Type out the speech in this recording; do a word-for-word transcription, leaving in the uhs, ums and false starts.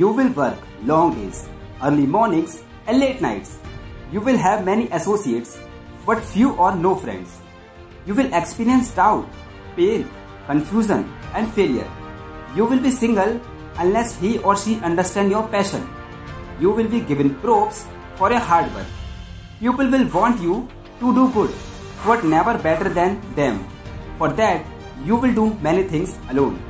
You will work long days, early mornings and late nights. You will have many associates, but few or no friends. You will experience doubt, pain, confusion and failure. You will be single unless he or she understands your passion. You will be given props for your hard work. People will want you to do good, but never better than them. For that, you will do many things alone.